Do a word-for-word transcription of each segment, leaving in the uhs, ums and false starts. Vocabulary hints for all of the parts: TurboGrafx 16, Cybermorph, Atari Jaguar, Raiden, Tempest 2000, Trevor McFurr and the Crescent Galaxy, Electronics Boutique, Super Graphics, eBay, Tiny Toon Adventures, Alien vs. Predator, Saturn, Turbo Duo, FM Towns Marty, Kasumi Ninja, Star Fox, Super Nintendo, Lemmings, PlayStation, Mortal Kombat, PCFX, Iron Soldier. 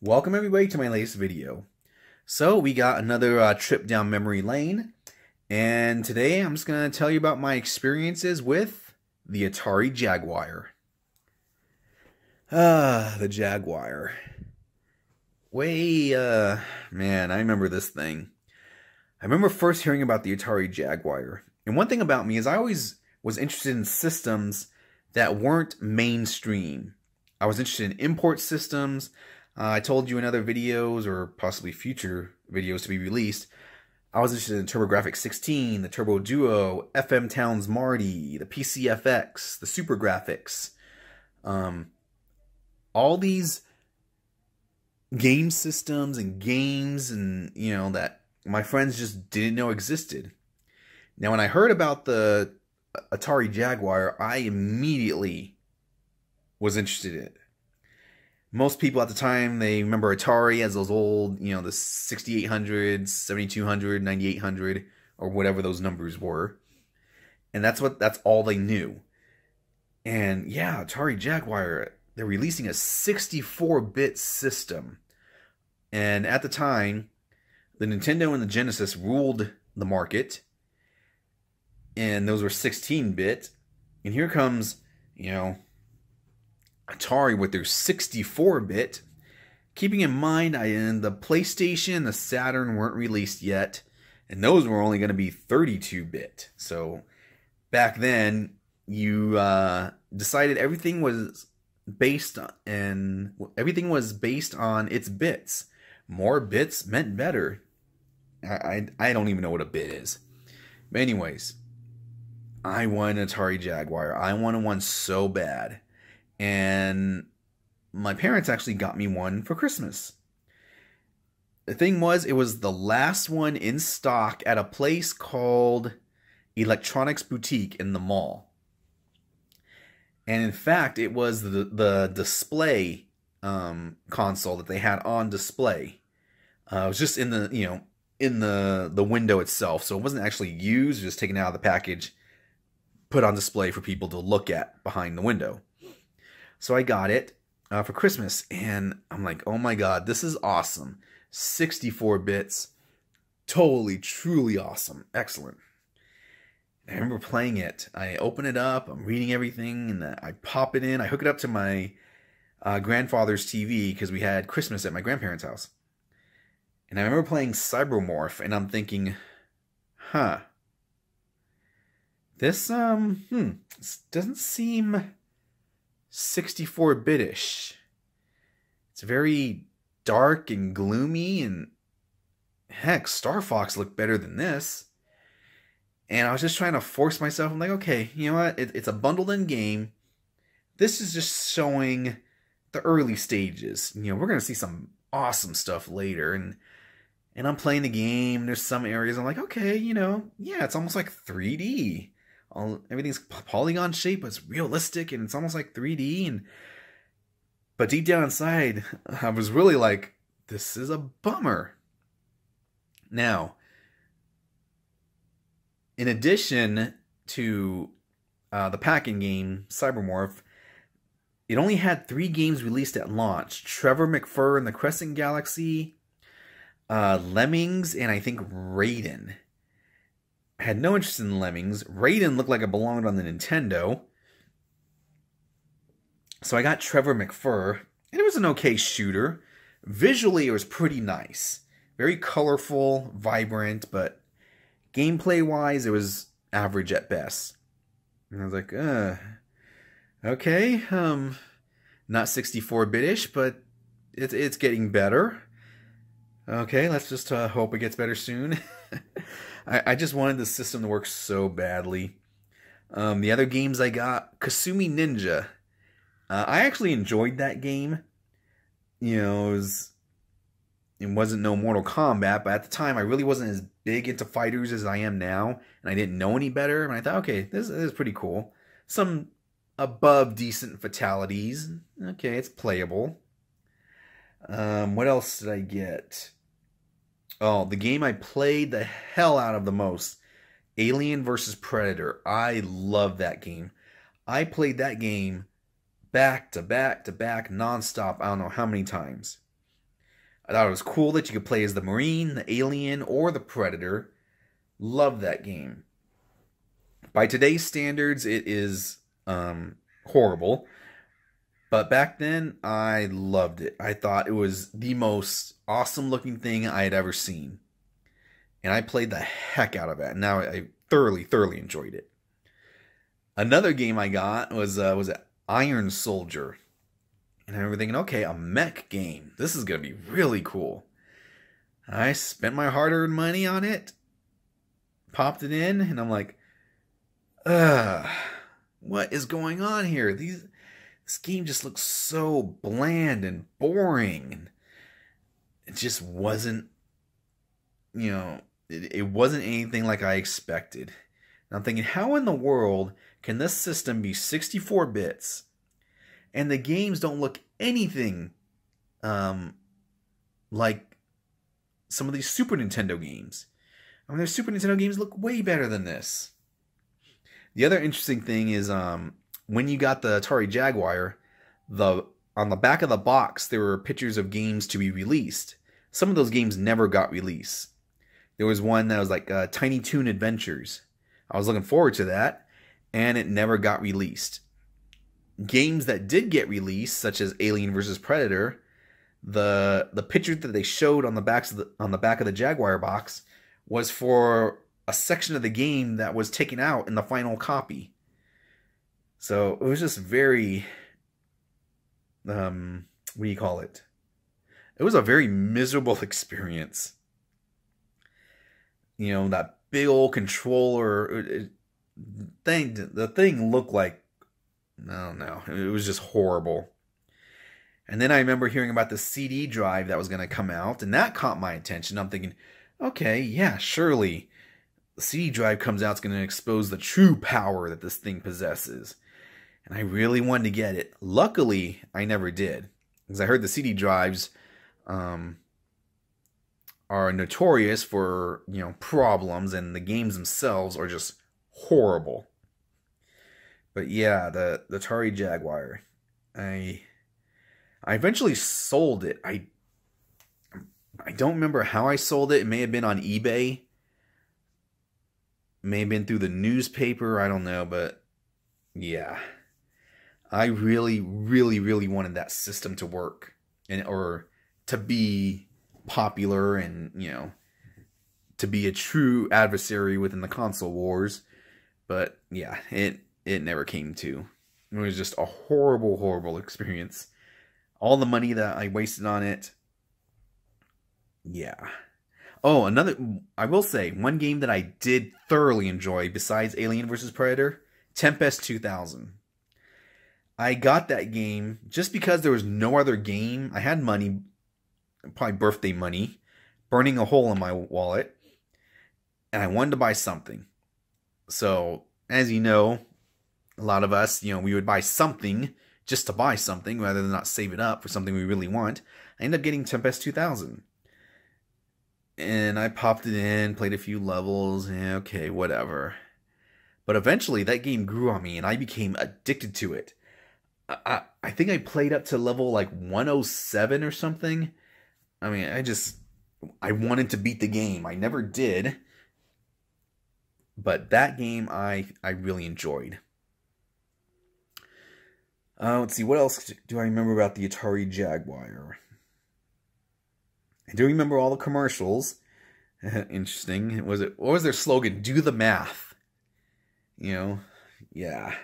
Welcome everybody to my latest video. So we got another uh, trip down memory lane, and today I'm just going to tell you about my experiences with the Atari Jaguar. Ah, the Jaguar. Way, uh, man, I remember this thing. I remember first hearing about the Atari Jaguar. And one thing about me is I always was interested in systems that weren't mainstream. I was interested in import systems. Uh, I told you in other videos, or possibly future videos to be released, I was interested in TurboGrafx sixteen, the Turbo Duo, F M Towns Marty, the P C F X, the Super Graphics. Um, all these game systems and games and, you know, that my friends just didn't know existed. Now, when I heard about the Atari Jaguar, I immediately was interested in it. Most people at the time, they remember Atari as those old, you know, the sixty-eight hundred, seventy-two hundred, ninety-eight hundred, or whatever those numbers were. And that's what, that's all they knew. And yeah, Atari Jaguar, they're releasing a sixty-four bit system. And at the time, the Nintendo and the Genesis ruled the market. And those were sixteen bit. And here comes, you know, Atari with their sixty-four bit. Keeping in mind, I the PlayStation, the Saturn weren't released yet, and those were only going to be thirty-two bit. So back then, you uh, decided everything was based on, and everything was based on its bits. More bits meant better. I I, I don't even know what a bit is. But anyways, I won an Atari Jaguar. I wanted one so bad. And my parents actually got me one for Christmas. The thing was, it was the last one in stock at a place called Electronics Boutique in the mall. And in fact, it was the, the display um, console that they had on display. Uh, it was just in the, you know, in the, the window itself. So it wasn't actually used, just taken out of the package, put on display for people to look at behind the window. So I got it uh, for Christmas, and I'm like, oh my god, this is awesome. sixty-four bits. Totally, truly awesome. Excellent. And I remember playing it. I open it up, I'm reading everything, and I pop it in. I hook it up to my uh, grandfather's T V, because we had Christmas at my grandparents' house. And I remember playing Cybermorph, and I'm thinking, huh. This, um, hmm, doesn't seem sixty-four bit-ish. It's very dark and gloomy, and heck, Star Fox looked better than this. And I was just trying to force myself. I'm like, okay, you know what? It, it's a bundled-in game. This is just showing the early stages. You know, we're gonna see some awesome stuff later. And and I'm playing the game. There's some areas I'm like, okay, you know, yeah, it's almost like three D. All, everything's polygon shape, but it's realistic, and it's almost like three D. And but deep down inside, I was really like, this is a bummer. Now, in addition to uh, the packing game, Cybermorph, it only had three games released at launch. Trevor McFurr and the Crescent Galaxy, uh, Lemmings, and I think Raiden. I had no interest in Lemmings. Raiden looked like it belonged on the Nintendo. So I got Trevor McFurr, and it was an okay shooter. Visually, it was pretty nice. Very colorful, vibrant, but gameplay-wise, it was average at best. And I was like, uh, okay, um, not sixty-four bit-ish, but it, it's getting better. Okay, let's just uh, hope it gets better soon. I, I just wanted the system to work so badly. Um, the other games I got, Kasumi Ninja. Uh, I actually enjoyed that game. You know, it, was, it wasn't no Mortal Kombat, but at the time I really wasn't as big into fighters as I am now, and I didn't know any better. And I thought, okay, this, this is pretty cool. Some above decent fatalities. Okay, it's playable. Um, what else did I get? Oh, the game I played the hell out of the most, Alien versus. Predator. I love that game. I played that game back to back to back nonstop. I don't know how many times. I thought it was cool that you could play as the Marine, the Alien, or the Predator. Love that game. By today's standards, it is um, horrible. But back then, I loved it. I thought it was the most awesome-looking thing I had ever seen. And I played the heck out of it. Now I thoroughly, thoroughly enjoyed it. Another game I got was uh, was Iron Soldier. And I remember thinking, okay, a mech game. This is going to be really cool. I spent my hard-earned money on it. Popped it in, and I'm like, ugh, what is going on here? These... This game just looks so bland and boring. It just wasn't, you know, it, it wasn't anything like I expected. And I'm thinking, how in the world can this system be sixty-four bits and the games don't look anything um, like some of these Super Nintendo games? I mean, their Super Nintendo games look way better than this. The other interesting thing is, um, when you got the Atari Jaguar, the on the back of the box, there were pictures of games to be released. Some of those games never got released. There was one that was like uh, Tiny Toon Adventures. I was looking forward to that, and it never got released. Games that did get released, such as Alien versus. Predator, the the picture that they showed on the backs of the, on the back of the Jaguar box was for a section of the game that was taken out in the final copy. So it was just very, um, what do you call it? It was a very miserable experience. You know, that big old controller it, thing, the thing looked like, I don't know, it was just horrible. And then I remember hearing about the C D drive that was going to come out, and that caught my attention. I'm thinking, okay, yeah, surely the C D drive comes out, it's going to expose the true power that this thing possesses. And I really wanted to get it. Luckily, I never did, because I heard the C D drives um, are notorious for, you know, problems, and the games themselves are just horrible. But yeah, the, the Atari Jaguar, I I eventually sold it. I I don't remember how I sold it. It may have been on eBay, may have been through the newspaper. I don't know, but yeah, I really, really, really wanted that system to work and or to be popular, and you know, to be a true adversary within the console wars. But yeah, it it never came to. It was just a horrible, horrible experience. All the money that I wasted on it. Yeah. Oh, another, I will say, one game that I did thoroughly enjoy besides Alien versus. Predator, Tempest two thousand. I got that game just because there was no other game. I had money, probably birthday money, burning a hole in my wallet, and I wanted to buy something. So, as you know, a lot of us, you know, we would buy something just to buy something rather than not save it up for something we really want. I ended up getting Tempest two thousand. And I popped it in, played a few levels, and okay, whatever. But eventually, that game grew on me, and I became addicted to it. I, I, I think I played up to level, like, one oh seven or something. I mean, I just... I wanted to beat the game. I never did. But that game, I, I really enjoyed. Uh, let's see, what else do I remember about the Atari Jaguar? I do remember all the commercials. Interesting. Was it? What was their slogan? Do the math. You know? Yeah.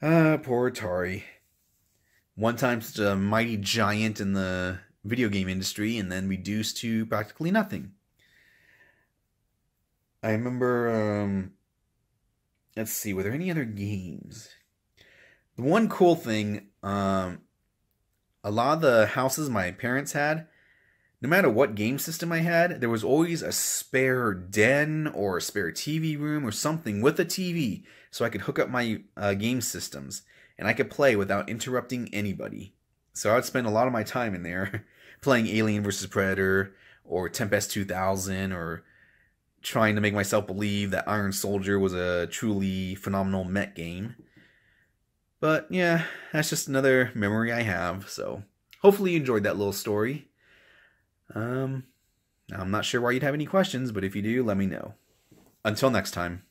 Ah, poor Atari. One time such a mighty giant in the video game industry, and then reduced to practically nothing. I remember, um... let's see, were there any other games? The one cool thing, um... a lot of the houses my parents had, no matter what game system I had, there was always a spare den or a spare T V room or something with a T V, so I could hook up my uh, game systems, and I could play without interrupting anybody. So I would spend a lot of my time in there playing Alien versus. Predator or Tempest two thousand, or trying to make myself believe that Iron Soldier was a truly phenomenal mech game. But yeah, that's just another memory I have, so hopefully you enjoyed that little story. Um, I'm not sure why you'd have any questions, but if you do, let me know. Until next time.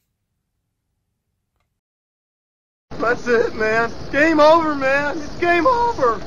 That's it, man. Game over, man. It's game over.